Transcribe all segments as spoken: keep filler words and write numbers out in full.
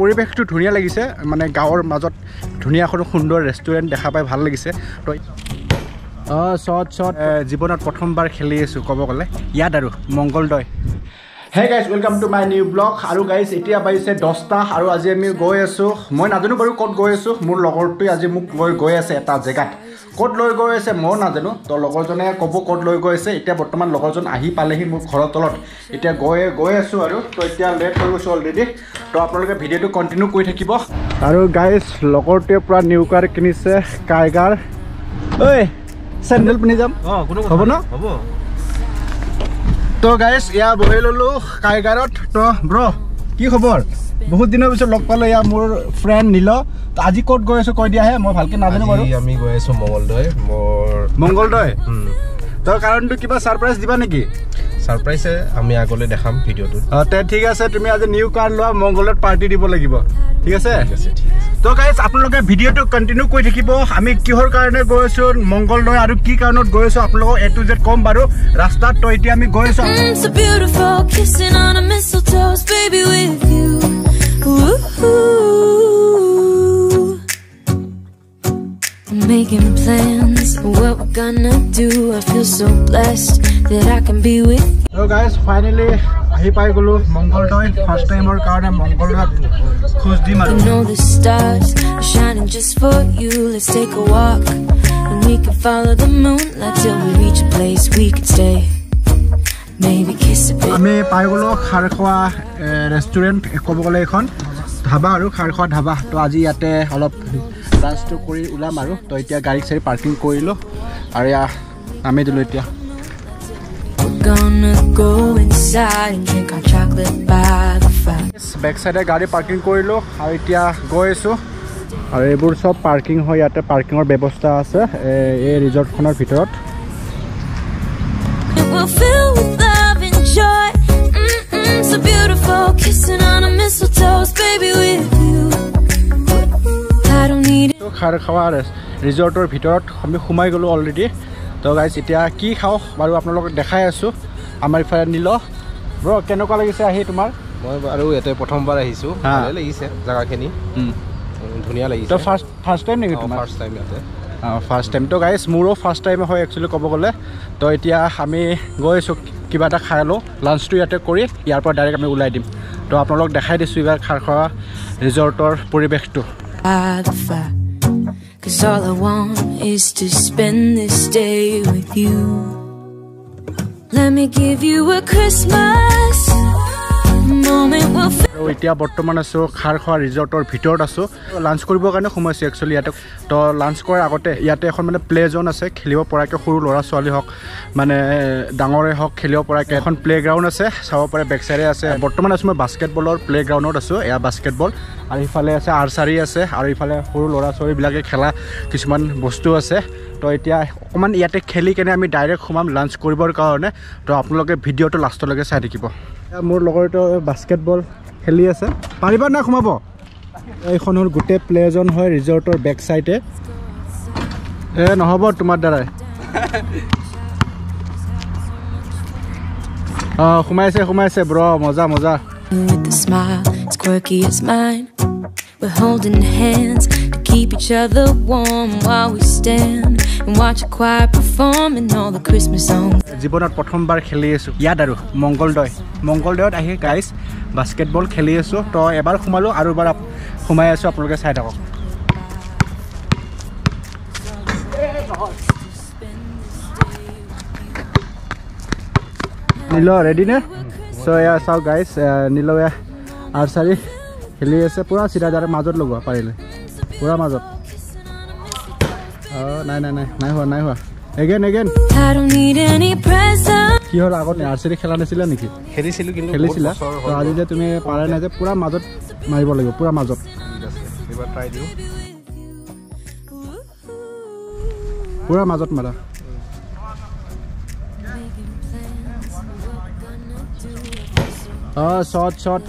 পৰিবেশটো ধুনিয়া লাগিছে মানে গাঁৱৰ মাজত ধুনিয়া এখন সুন্দৰ ৰেষ্টুৰেণ্ট দেখা পাই ভাল লাগিছে অ শট শট জীৱনত প্ৰথমবাৰ খেলি আছো কব গলে ইয়াত আৰু Mangaldoi Hey guys, welcome to my new blog. Aru guys, etia baise dosta aru aji ami goi asu. Moi najanu baru kot goi asu. Mur logor tu aji muk loi goi ase eta jegat. Kot loi goi ase moi najanu. To logor jone kobo kot loi goi ase. Etia bortoman logor jon ahi palehi mur ghor tolot. Etia goi goi asu aru. To etia late hoi goise already. To apnaloke video tu continue koi thakibo. Aru guys, logor tu pura new car kinise Tiger. Oi, sandal pini jam. Oh, kono kono. Hobo na? Hobo. So guys, yeah, boy, lolo, Kaigarot, to bro, ki khobor? Bahut dino bichor log palo ya mor friend nilo. To aji kot goye so koi dia hai, mor bhalke na jane baru. Aji ami goye so Mongoldoy, mor Mongoldoy. Hmm. To karon tu kiba surprise diba neki? Surprise hai, ami agole dekham video tu. Ah, te thik ase tumi aji new car loa Mongolor party dibo lagibo. Thik ase? So guys, apnaloke video tu continue koi thakibo. Ami kihor karone goisu Mongoldoy aru ki karonot goisu apnalogo A to Z kom baru rasta to etia ami goisu. It's so beautiful kissing on a mistletoe baby with you. Ooh. Making plans what we're gonna do. I feel so blessed that I can be with you. So guys, finally I pai golu Mongoldoy first time or karone Mongolrat khoj di maru know the stars shining just for you let's take a walk and we can follow the moon until we reach a place we can stay maybe kiss a bit ame pai golu kharkhoa restaurant ekobole ekhon dhaba aru kharkhoa dhaba to aji yate holop lunch to kori ulam aru to etia gari sari parking korilo are ya ame dilo etia gonna go inside and drink our chocolate by the fire back side e gari parking korilo aru etia goisu aru ebur sob parking hoi ate parking or byabostha ase e resort khonar bhitorot we'll fill with love and joy mm -mm, so beautiful kissing on a mistletoe baby with you I don't need to khar khawar resort or bhitorot ami khumai golu already So guys, etia ki khao baru apnalok dekhai asu amar fare nilo bro kenoka lagise ahi tomar moi baru ete prothom bar ahisu bhale lagise Zagakkeni hm dhuniya lagise to first first time niki tomar first time ate first time to guys muro first time hoy actually kobo gole to etia ami goisu kiba ta khalo lunch to ate kori iar por direct ami ulai dim to apnalok dekhai disu ibar kharkha resort or poribesh to Cause all I want is to spend this day with you Let me give you a Christmas moment will feel Etia bortoman aso kharkhoa resort or bhitorot aso lunch koribo karone somoy actually yate to lunch kor agote yate ekhon mane play zone ase khelibo porake khuru lora swali hok mane dangore hok khelibo porake ekhon playground ase sabo pare back side e ase bortoman aso basketball or playground ot aso eya basketball आर इफाले আছে আরসারি আছে আর ইফালে পুরো লড়া ছড়ি বিলাকে খেলা কিছুমান বস্তু আছে তো এতিয়া অকমান ইয়াতে খেলি কেনে আমি ডাইরেক্ট খুমাম লাঞ্চ কৰিবৰ কাৰণে তো আপোনালোকে ভিডিওটো লাস্ট লকে চাই থাকিব মোৰ লগৰটো বাস্কেটবল খেলি আছে পাৰিবা না খুমাব এইখনৰ গুটে প্লে জন হয় ৰিজৰ্টৰ বেক সাইডে এ নহব তোমাৰ দ্বাৰাই আ খুমাইছে খুমাইছে ব্ৰ মজা মজা It's quirky as mine We're holding hands to keep each other warm while we stand and watch a choir perform in all the Christmas songs. Jibonat prothom bar kheli asu yadaru Mongoldoy. Mongoldoyot ahi guys basketball kheli asu to ebar khumalo aru bar khumai asu apnaloke sai thakok. Nilo ready na? So yeah, so guys, uh, Nilo yeah. आर सारी खेली আছে পুরা সিরাদার মাজত লগা পারিলে পুরা মাজত নাই নাই নাই নাই হো নাই হো এগেন এগেন কি হল আগত আরসারি খেলা নাছিল নেকি খেলিছিলু কিন্তু খেলিছিলা তো আজি যে তুমি পারা না যে পুরা মাজত মারিব লাগিব পুরা মাজত এবাৰ ট্ৰাই দিও পুৰা মাজত মাৰা আ শৰ্ট শৰ্ট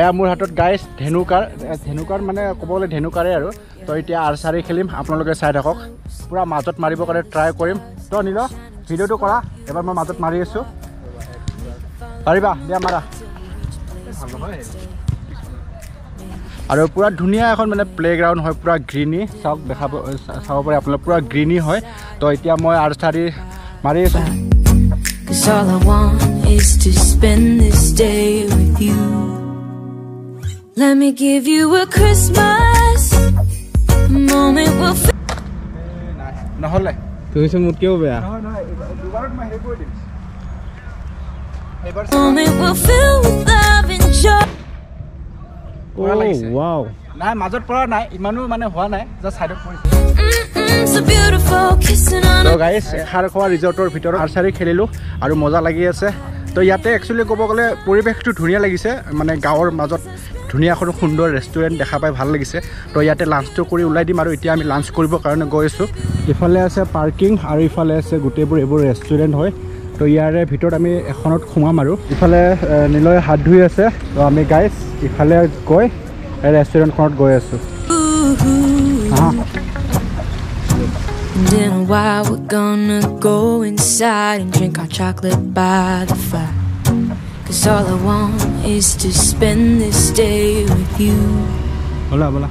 এয়া মোৰ হাতত গাইস ধেনুকাৰ ধেনুকাৰ মানে কবলে ধেনুকাৰে আৰু তো এতিয়া আৰসাৰি খেলিম আপোনালোকে চাই থাকক পুৰা মাজত মাৰিব কৰে ট্ৰাই কৰিম তো নিলো ভিডিওটো কৰা এবাৰ মই মাজত মাৰি আছো পাৰিবা দিয়া মাৰা ভাল নহয় আৰু পুৰা ধুনিয়া এখন মানে প্লেগ্ৰাউণ্ড হয়, পুৰা গ্ৰীনি চাওক দেখা চাব পাৰে আপোনালোক, পুৰা গ্ৰীনি হয়। তো এতিয়া মই আৰু চাৰি মাৰি নহ'লে তুমিছে মোতকেও বেয়া। নাই মাজত পৰা নাই, ইমানো মানে হোৱা নাই, জাষ্ট সাইডত পৰিছে। তো গাইছ খাৰখোৱা ৰিজৰ্টৰ ভিতৰত আৰ্চাৰি খেলিলোঁ আৰু মজা লাগি আছে। তো ইয়াতে একচুৱেলি ক'ব গ'লে পৰিৱেশটো ধুনীয়া লাগিছে, মানে গাঁৱৰ মাজত ধুনীয়া এখন সুন্দৰ ৰেষ্টুৰেণ্ট দেখা পাই ভাল লাগিছে। তো ইয়াতে লাঞ্চটো কৰি ওলাই দিম আৰু এতিয়া আমি লাঞ্চ কৰিবৰ কাৰণে গৈ আছোঁ। ইফালে আছে পাৰ্কিং আৰু ইফালে আছে গোটেইবোৰ এইবোৰ ৰেষ্টুৰেণ্ট হয়। তো ইয়াৰে ভিতৰত আমি এখনত সোমাম আৰু ইফালে নীলয় হাত ধুই আছে। তো আমি গাইছ ইফালে গৈ ৰেষ্টুৰেণ্টখনত গৈ আছোঁ। ব'লা ব'লা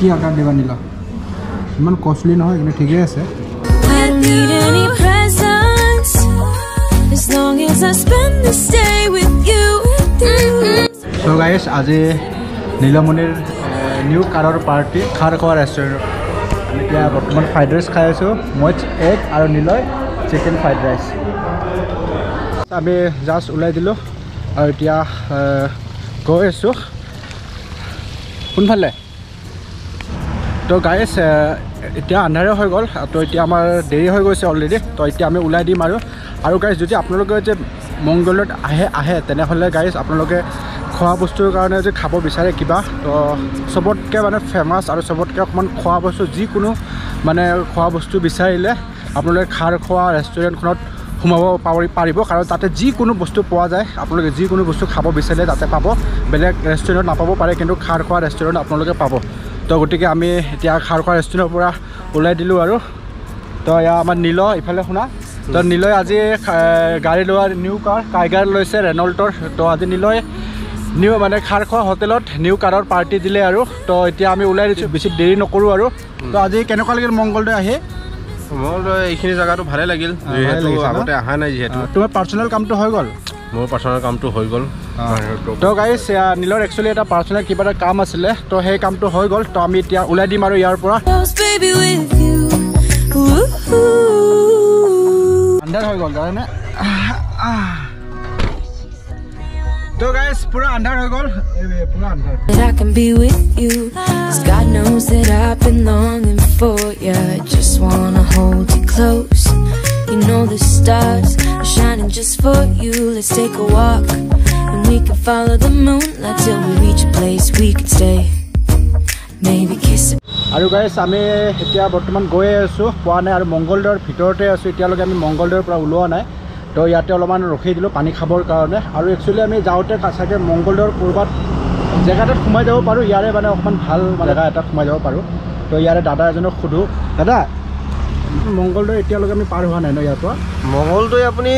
কি আকাৰ দিবা নিলা, ইমান কষ্টলি নহয়, কিন্তু ঠিকেই আছে। চ' গাইছ আজি নীলমণিৰ নিউ কাৰৰ পাৰ্টি খাৰখোৱা ৰেষ্টুৰেণ্টত। আমি এতিয়া বৰ্তমান ফ্ৰাইড ৰাইচ খাই আছোঁ, মই এগ আৰু নীলয় চিকেন ফ্ৰাইড ৰাইচ। আমি জাষ্ট ওলাই দিলোঁ আৰু এতিয়া গৈ আছোঁ কোনফালে। তো গাইছ এতিয়া আন্ধাৰে হৈ গ'ল, তো এতিয়া আমাৰ দেৰি হৈ গৈছে অলৰেডি। তো এতিয়া আমি ওলাই দিম আৰু আৰু গাইছ যদি আপোনালোকে যে মংগলত আহে আহে তেনেহ'লে গাইছ আপোনালোকে খোৱা বস্তুৰ কাৰণে যদি খাব বিচাৰে কিবা, তো চবতকৈ মানে ফেমাছ আৰু চবতকৈ অকণমান খোৱা বস্তু যিকোনো মানে খোৱা বস্তু বিচাৰিলে আপোনালোকে খাৰখোৱা ৰেষ্টুৰেণ্টখনত সোমাব পাৰিব, কাৰণ তাতে যিকোনো বস্তু পোৱা যায়। আপোনালোকে যিকোনো বস্তু খাব বিচাৰিলে তাতে পাব, বেলেগ ৰেষ্টুৰেণ্টত নাপাব পাৰে কিন্তু খাৰখোৱা ৰেষ্টুৰেণ্ট আপোনালোকে পাব। তো গতিকে আমি এতিয়া খাৰখোৱা ৰেষ্টুৰেণ্টৰ পৰা ওলাই দিলোঁ আৰু। তো এয়া আমাৰ নীলয় ইফালে শুনা। তো নীলয় আজি গাড়ী লোৱা নিউ কাৰ টাইগাৰ লৈছে ৰেনল্টৰ। তো আজি নীলয় নিউ মানে খাৰখোৱা হোটেলত নিউ কাৰৰ পাৰ্টি দিলে আৰু। তো এতিয়া আমি ওলাই দিছোঁ, বেছি দেৰি নকৰোঁ আৰু। তো আজি কেনেকুৱা লাগিল মংগলদৈ আহি? মংগলদৈ এইখিনি জেগাটো ভালে লাগিল, আগতে অহা নাই যিহেতু। তোমাৰ পাৰ্চনেল কামটো হৈ গ'ল? মোৰ পাৰ্চনেল কামটো হৈ গ'ল। তো গাইছ নীলৰ একচুৱেলি এটা পাৰ্চনেল কিবা এটা কাম আছিলে, তো সেই কামটো হৈ গ'ল। তো আমি এতিয়া ওলাই দিম আৰু ইয়াৰ পৰা। আন্ধাৰ হৈ গ'ল জানেনে। তো গাইছ পুৰা আন্ধাৰ হৈ গ'ল, পুৰা আন্ধাৰ। You know the stars are shining just for you. Let's take a walk and we can follow the moonlight till we reach a place we can stay. Maybe kiss. Aru guys, ami etia bortoman goi asu, poa nai aru Mongolor bhitorte asu, etia loge ami Mongolor pura uloa nai. To yate oloman rokhi dilu pani khabor karone. Aru actually ami jaote kasage Mongolor korbat jaga ta khumai jabo paru, yare mane okman bhal jaga eta khumai jabo paru. To yare dada ejonok khudu, dada Mangaldai এতিয়ালৈকে আমি পাৰ হোৱা নাই ন ইয়াৰ পৰা? মংগলদৈ আপুনি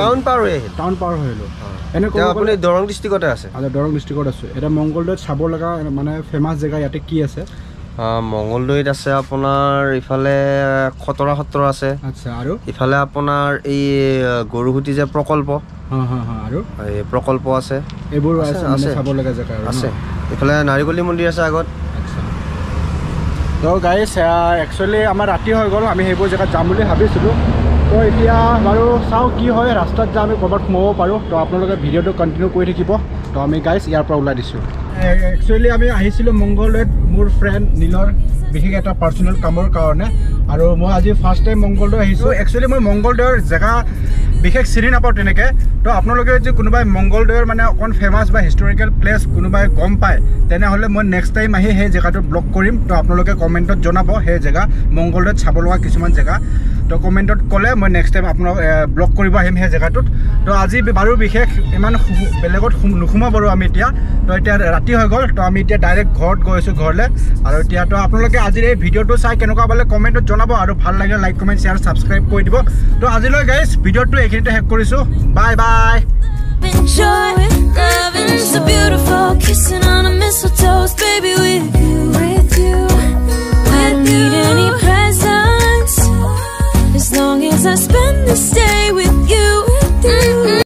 town পাৰ হৈ আহিল? Town পাৰ হৈ আহিলোঁ। এনেকৈ আপুনি দৰং ডিষ্ট্ৰিক্টতে আছে? আচ্ছা, দৰং ডিষ্ট্ৰিক্টত আছোঁ। এতিয়া মংগলদৈত চাব লগা মানে ফেমাছ জেগা ইয়াতে কি আছে? মংগলদৈত আছে আপোনাৰ ইফালে খতৰা সত্ৰ আছে। আচ্ছা, আৰু ইফালে আপোনাৰ এই গৰুহুটি যে প্ৰকল্প, আৰু এই প্ৰকল্প আছে, এইবোৰ আছে চাব লগা জেগা আছে। ইফালে নাৰিকলী মন্দিৰ আছে আগত। তো গাইছ একচুৱেলি আমাৰ ৰাতি হৈ গ'ল, আমি সেইবোৰ জেগাত যাম বুলি ভাবিছিলোঁ। তো এতিয়া বাৰু চাওঁ কি হয়, ৰাস্তাত যাওঁ আমি ক'ৰবাত সোমাব পাৰোঁ। তো আপোনালোকে ভিডিঅ'টো কণ্টিনিউ কৰি থাকিব। তো আমি গাইছ ইয়াৰ পৰা ওলাই দিছোঁ। একচুৱেলি আমি আহিছিলোঁ মংগলদৈত মোৰ ফ্ৰেণ্ড নীলৰ বিশেষ এটা পাৰ্চনেল কামৰ কাৰণে, আৰু মই আজি ফাৰ্ষ্ট টাইম মংগলদৈ আহিছোঁ। একচুৱেলি মই মংগলদৈৰ জেগা বিশেষ চিনি নাপাওঁ তেনেকৈ। তো আপোনালোকে যদি কোনোবাই মংগলদৈৰ মানে অকণ ফেমাছ বা হিষ্টৰিকেল প্লেচ কোনোবাই গম পায় তেনেহ'লে মই নেক্সট টাইম আহি সেই জেগাটো ব্লগ কৰিম। তো আপোনালোকে কমেণ্টত জনাব সেই জেগা মংগলদৈত চাব লগা কিছুমান জেগা। to comment dot column next time apna block koriba him he jaga tut to aji baru bikhesh iman belegot nukhuma baru ami etia to etia rati hoy gol to ami etia direct ghor goisu ghorle aro etia to apnaloke aji ei video to sai kenoka bale comment dot jonabo aro bhal lage like comment share subscribe koi dibo to aji loi guys video to ekhinte hack korisu bye bye. Enjoy, love is a beautiful